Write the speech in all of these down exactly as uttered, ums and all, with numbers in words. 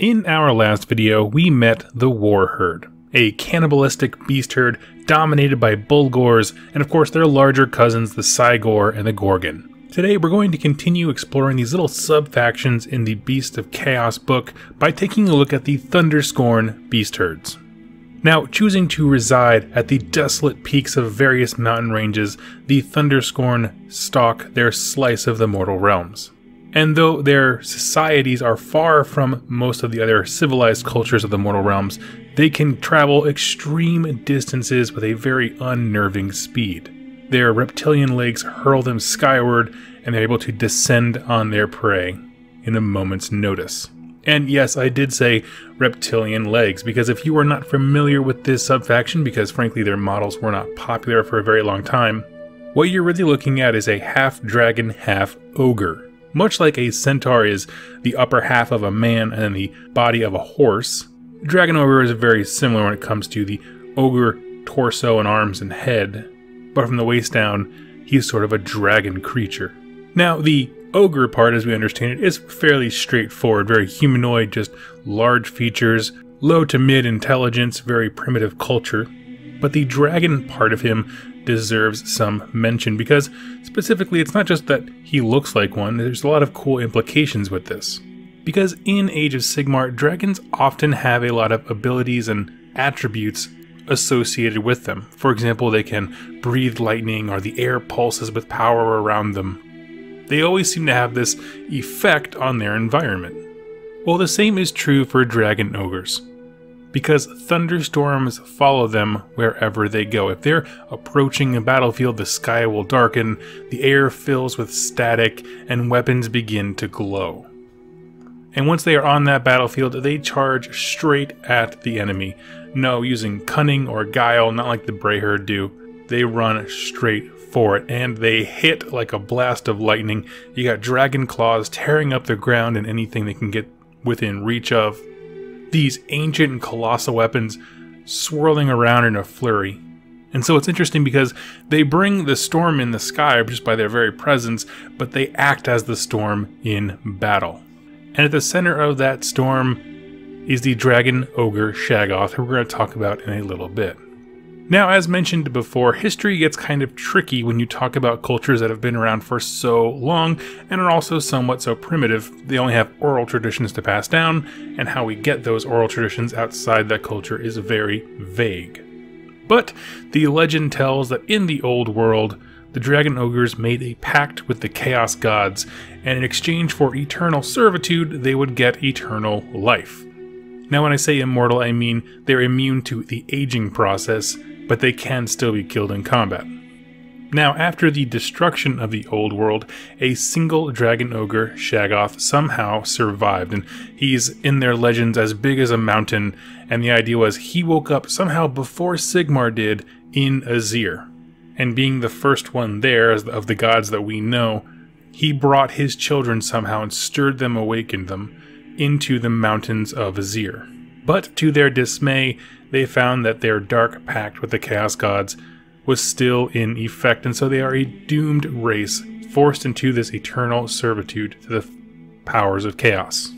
In our last video, we met the War Herd, a cannibalistic beast herd dominated by Bulgors and of course their larger cousins the Cygor and the Gorgon. Today we're going to continue exploring these little sub-factions in the Beasts of Chaos book by taking a look at the Thunderscorn beast herds. Now, choosing to reside at the desolate peaks of various mountain ranges, the Thunderscorn stalk their slice of the mortal realms. And though their societies are far from most of the other civilized cultures of the mortal realms, they can travel extreme distances with a very unnerving speed. Their reptilian legs hurl them skyward, and they're able to descend on their prey in a moment's notice. And yes, I did say reptilian legs, because if you are not familiar with this subfaction, because frankly their models were not popular for a very long time, what you're really looking at is a half-dragon, half-ogre. Much like a centaur is the upper half of a man and then the body of a horse, Dragon Ogre is very similar when it comes to the ogre torso and arms and head, but from the waist down, he's sort of a dragon creature. Now, the ogre part, as we understand it, is fairly straightforward, very humanoid, just large features, low to mid intelligence, very primitive culture. But the dragon part of him deserves some mention because, specifically, it's not just that he looks like one, there's a lot of cool implications with this. Because in Age of Sigmar, dragons often have a lot of abilities and attributes associated with them. For example, they can breathe lightning or the air pulses with power around them. They always seem to have this effect on their environment. Well, the same is true for dragon ogres, because thunderstorms follow them wherever they go. If they're approaching a battlefield, the sky will darken, the air fills with static, and weapons begin to glow. And once they are on that battlefield, they charge straight at the enemy. No using cunning or guile, not like the Bray Herd do. They run straight for it, and they hit like a blast of lightning. You got dragon claws tearing up the ground and anything they can get within reach of. These ancient and colossal weapons swirling around in a flurry. And so it's interesting because they bring the storm in the sky just by their very presence, but they act as the storm in battle. And at the center of that storm is the Dragon Ogre Shaggoth, who we're going to talk about in a little bit. Now, as mentioned before, history gets kind of tricky when you talk about cultures that have been around for so long and are also somewhat so primitive. They only have oral traditions to pass down, and how we get those oral traditions outside that culture is very vague. But the legend tells that in the Old World, the Dragon Ogres made a pact with the Chaos Gods, and in exchange for eternal servitude, they would get eternal life. Now, when I say immortal, I mean they're immune to the aging process, but they can still be killed in combat. Now, after the destruction of the Old World, a single Dragon Ogre, Shaggoth, somehow survived, and he's in their legends as big as a mountain, and the idea was he woke up somehow before Sigmar did in Azir, and being the first one there of the gods that we know, he brought his children somehow and stirred them, awakened them, into the mountains of Azir. But to their dismay, they found that their dark pact with the Chaos Gods was still in effect, and so they are a doomed race forced into this eternal servitude to the powers of chaos.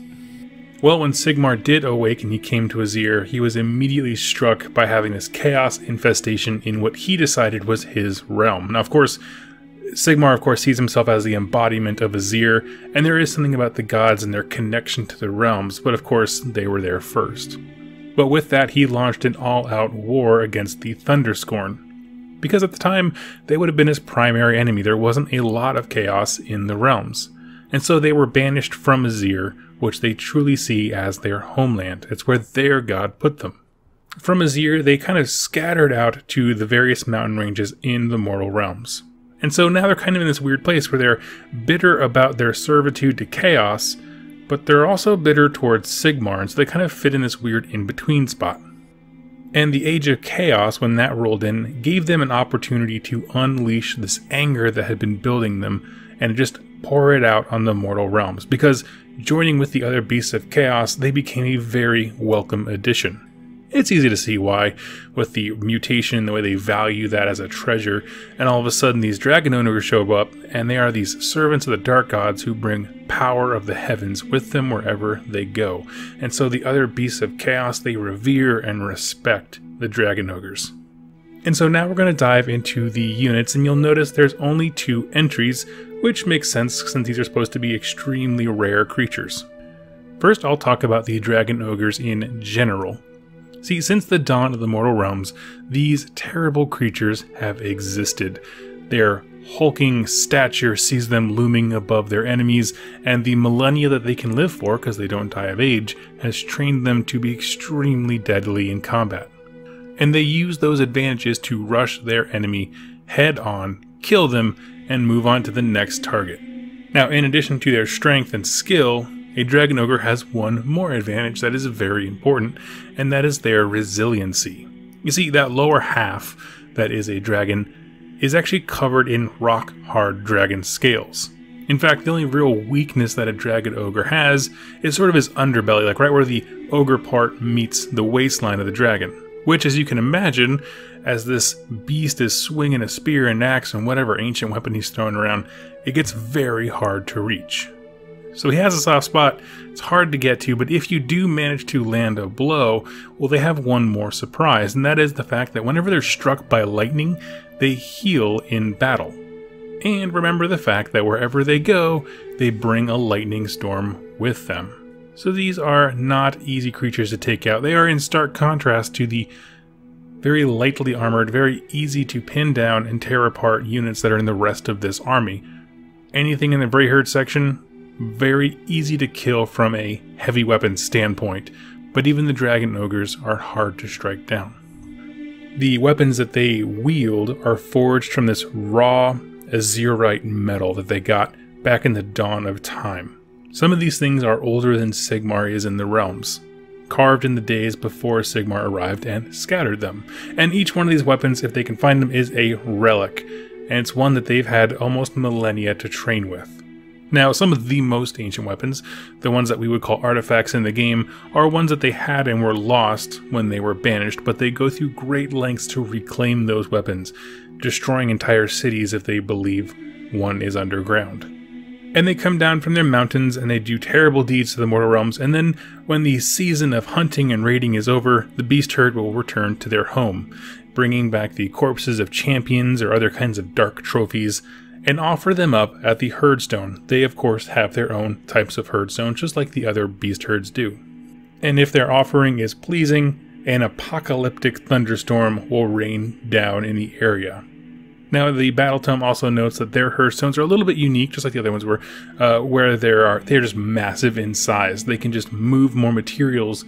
Well, when Sigmar did awake and he came to Azir, he was immediately struck by having this chaos infestation in what he decided was his realm. Now, of course, Sigmar, of course, sees himself as the embodiment of Azir, and there is something about the gods and their connection to the realms, but of course, they were there first. But with that, he launched an all-out war against the Thunderscorn, because at the time, they would have been his primary enemy. There wasn't a lot of chaos in the realms, and so they were banished from Azir, which they truly see as their homeland. It's where their god put them. From Azir, they kind of scattered out to the various mountain ranges in the mortal realms. And so now they're kind of in this weird place where they're bitter about their servitude to chaos, but they're also bitter towards Sigmar, and so they kind of fit in this weird in-between spot. And the Age of Chaos, when that rolled in, gave them an opportunity to unleash this anger that had been building them and just pour it out on the mortal realms, because joining with the other Beasts of Chaos, they became a very welcome addition. it's easy to see why, with the mutation and the way they value that as a treasure. And all of a sudden these dragon owners show up, and they are these servants of the dark gods who bring power of the heavens with them wherever they go. And so the other beasts of chaos, they revere and respect the dragon ogres. And so now we're going to dive into the units, and you'll notice there's only two entries, which makes sense since these are supposed to be extremely rare creatures. First, I'll talk about the dragon ogres in general. See, since the dawn of the mortal realms, these terrible creatures have existed. Their hulking stature sees them looming above their enemies, and the millennia that they can live for, because they don't die of age, has trained them to be extremely deadly in combat. And they use those advantages to rush their enemy head on, kill them, and move on to the next target. Now, in addition to their strength and skill, a dragon ogre has one more advantage that is very important, and that is their resiliency. You see, that lower half that is a dragon is actually covered in rock-hard dragon scales. In fact, the only real weakness that a dragon ogre has is sort of his underbelly, like right where the ogre part meets the waistline of the dragon. Which, as you can imagine, as this beast is swinging a spear and axe and whatever ancient weapon he's throwing around, it gets very hard to reach. So he has a soft spot, it's hard to get to, but if you do manage to land a blow, well, they have one more surprise, and that is the fact that whenever they're struck by lightning, they heal in battle. And remember the fact that wherever they go, they bring a lightning storm with them. So these are not easy creatures to take out. They are in stark contrast to the very lightly armored, very easy to pin down and tear apart units that are in the rest of this army. Anything in the Bray Herd section, very easy to kill from a heavy weapon standpoint, but even the dragon ogres are hard to strike down. The weapons that they wield are forged from this raw Azerite metal that they got back in the dawn of time. Some of these things are older than Sigmar is in the realms, carved in the days before Sigmar arrived and scattered them. And each one of these weapons, if they can find them, is a relic, and it's one that they've had almost millennia to train with. Now, some of the most ancient weapons, the ones that we would call artifacts in the game, are ones that they had and were lost when they were banished, but they go through great lengths to reclaim those weapons, destroying entire cities if they believe one is underground. And they come down from their mountains and they do terrible deeds to the mortal realms, and then when the season of hunting and raiding is over, the beast herd will return to their home, bringing back the corpses of champions or other kinds of dark trophies, and offer them up at the Herdstone. They of course have their own types of Herdstone, just like the other beast herds do. And if their offering is pleasing, an apocalyptic thunderstorm will rain down in the area. Now, the battle tome also notes that their Herdstones are a little bit unique, just like the other ones were, uh, where there are they're just massive in size. They can just move more materials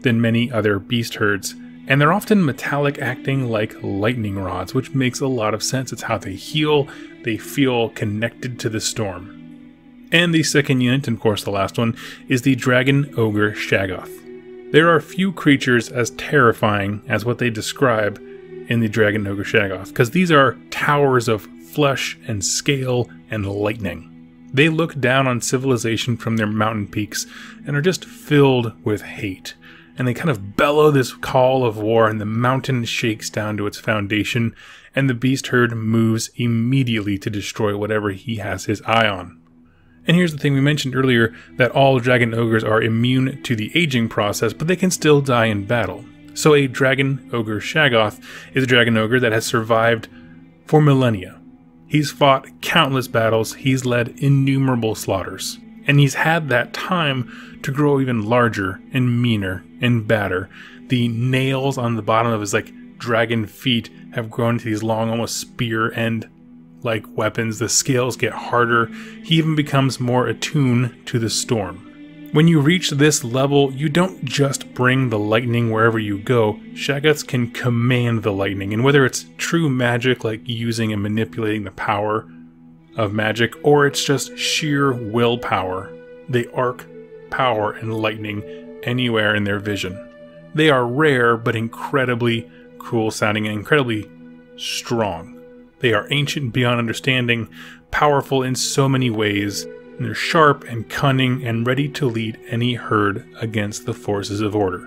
than many other beast herds. And they're often metallic, acting like lightning rods, which makes a lot of sense. It's how they heal. They feel connected to the storm. And the second unit, and of course the last one, is the Dragon Ogre Shaggoth. There are few creatures as terrifying as what they describe in the Dragon Ogre Shaggoth, because these are towers of flesh and scale and lightning. They look down on civilization from their mountain peaks and are just filled with hate. And they kind of bellow this call of war, and the mountain shakes down to its foundation, and the beast herd moves immediately to destroy whatever he has his eye on. And here's the thing, we mentioned earlier that all dragon ogres are immune to the aging process, but they can still die in battle. So a Dragon Ogre Shaggoth is a dragon ogre that has survived for millennia. He's fought countless battles, he's led innumerable slaughters, and he's had that time to grow even larger and meaner and badder. The nails on the bottom of his like dragon feet have grown into these long, almost spear-end-like weapons. The scales get harder. He even becomes more attuned to the storm. When you reach this level, you don't just bring the lightning wherever you go. Shaggoths can command the lightning, and whether it's true magic, like using and manipulating the power of magic, or it's just sheer willpower, they arc power and lightning anywhere in their vision. They are rare, but incredibly cool sounding and incredibly strong. They are ancient beyond understanding, powerful in so many ways, and they're sharp and cunning and ready to lead any herd against the forces of order.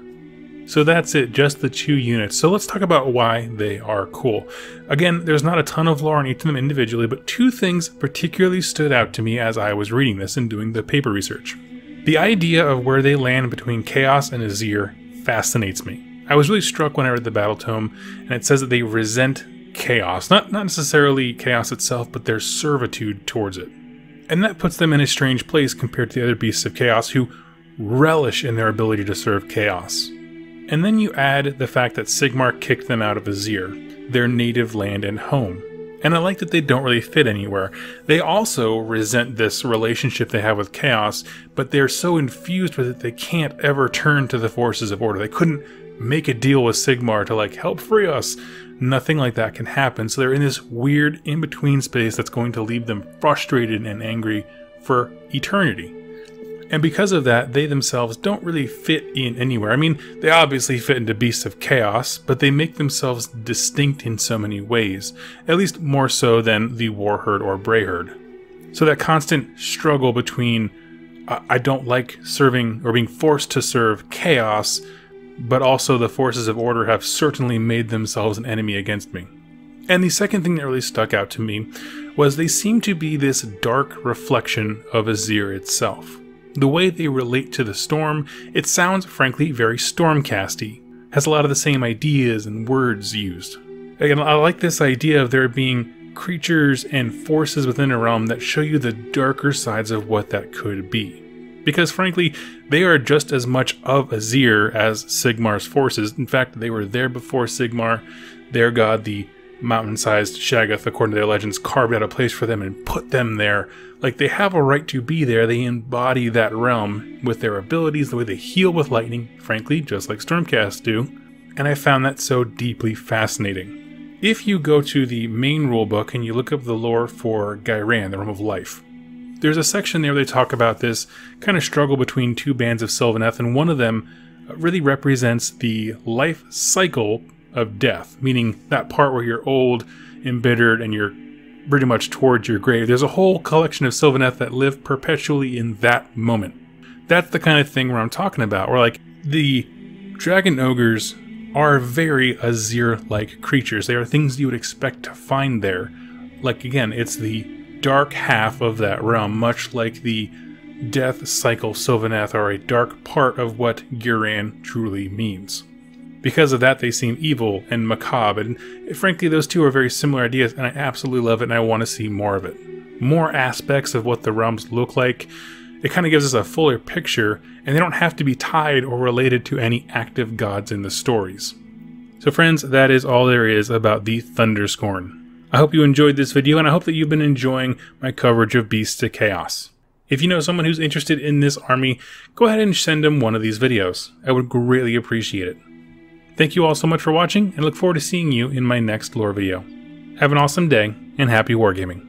So that's it, just the two units. So let's talk about why they are cool. Again, there's not a ton of lore on each of them individually, but two things particularly stood out to me as I was reading this and doing the paper research. The idea of where they land between Chaos and Azir fascinates me. I was really struck when I read the Battle Tome, and it says that they resent chaos. Not, not necessarily chaos itself, but their servitude towards it. And that puts them in a strange place compared to the other Beasts of Chaos, who relish in their ability to serve chaos. And then you add the fact that Sigmar kicked them out of Azir, their native land and home. And I like that they don't really fit anywhere. They also resent this relationship they have with chaos, but they're so infused with it they can't ever turn to the forces of order. They couldn't make a deal with Sigmar to like, help free us. Nothing like that can happen, so they're in this weird in-between space that's going to leave them frustrated and angry for eternity. And because of that, they themselves don't really fit in anywhere. I mean, they obviously fit into Beasts of Chaos, but they make themselves distinct in so many ways, at least more so than the War Herd or Bray Herd. So that constant struggle between, uh, I don't like serving or being forced to serve chaos, but also the forces of order have certainly made themselves an enemy against me. And the second thing that really stuck out to me was they seem to be this dark reflection of Azir itself. The way they relate to the storm, it sounds frankly very Stormcast-y, has a lot of the same ideas and words used. Again, I like this idea of there being creatures and forces within a realm that show you the darker sides of what that could be. Because frankly, they are just as much of Azir as Sigmar's forces. In fact, they were there before Sigmar. Their god, the mountain-sized Shaggoth, according to their legends, carved out a place for them and put them there. Like, they have a right to be there. They embody that realm with their abilities, the way they heal with lightning, frankly, just like Stormcast do. And I found that so deeply fascinating. If you go to the main rulebook and you look up the lore for Ghyran, the Realm of Life, there's a section there where they talk about this kind of struggle between two bands of Sylvaneth, and one of them really represents the life cycle of death, meaning that part where you're old, embittered, and you're pretty much towards your grave. There's a whole collection of Sylvaneth that live perpetually in that moment. That's the kind of thing where I'm talking about, where like the Dragon Ogres are very Azir-like creatures. They are things you would expect to find there. Like, again, it's the dark half of that realm, much like the death cycle Sylvaneth are a dark part of what Ghyran truly means. Because of that, they seem evil and macabre, and frankly, those two are very similar ideas, and I absolutely love it, and I want to see more of it. More aspects of what the realms look like. It kind of gives us a fuller picture, and they don't have to be tied or related to any active gods in the stories. So friends, that is all there is about the Thunderscorn. I hope you enjoyed this video, and I hope that you've been enjoying my coverage of Beasts of Chaos. If you know someone who's interested in this army, go ahead and send them one of these videos. I would greatly appreciate it. Thank you all so much for watching, and look forward to seeing you in my next lore video. Have an awesome day, and happy wargaming.